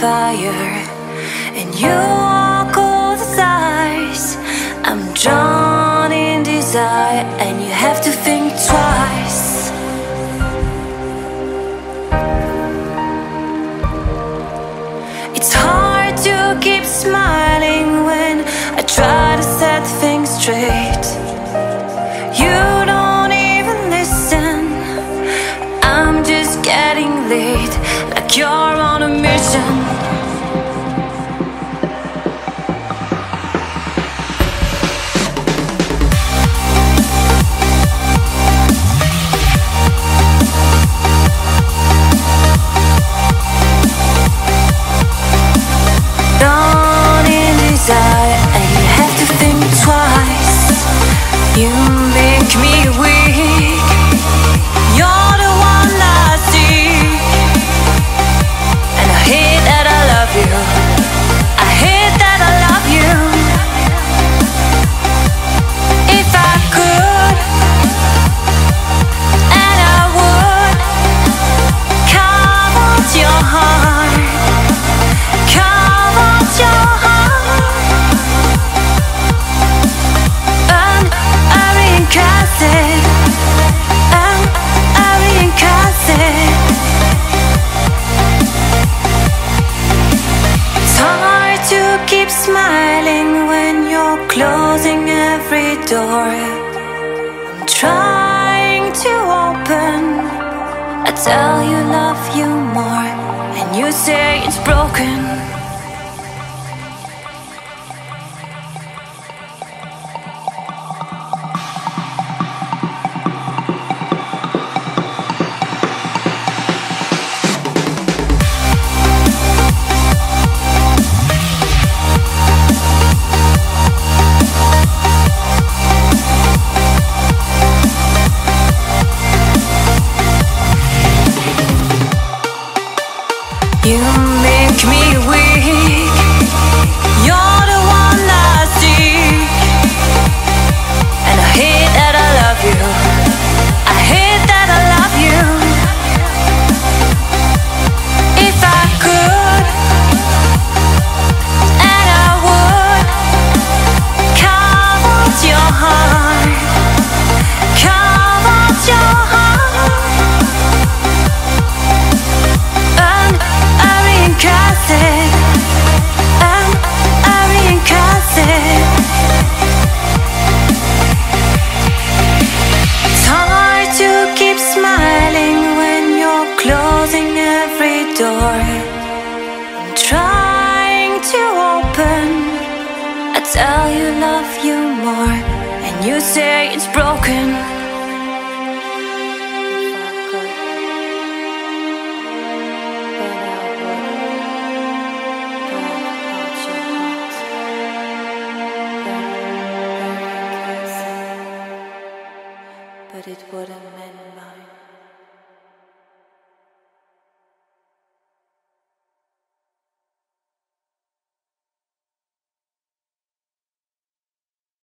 fire, and you are cold as ice. I'm drawn in desire, and you have to think twice. It's hard to keep smiling when I try to set things straight. You don't even listen, I'm just getting late. Like you're on a mission. Keep smiling when you're closing every door. I'm trying to open. I tell you love you more, and you say it's broken. You make me weak, you're the one I seek, and I hate that I love you, I hate that I love you. If I could, and I would, carve out your heart, carve out your heart. I'm trying to open. I tell you love you more, and you say it's broken. But it wouldn't mend.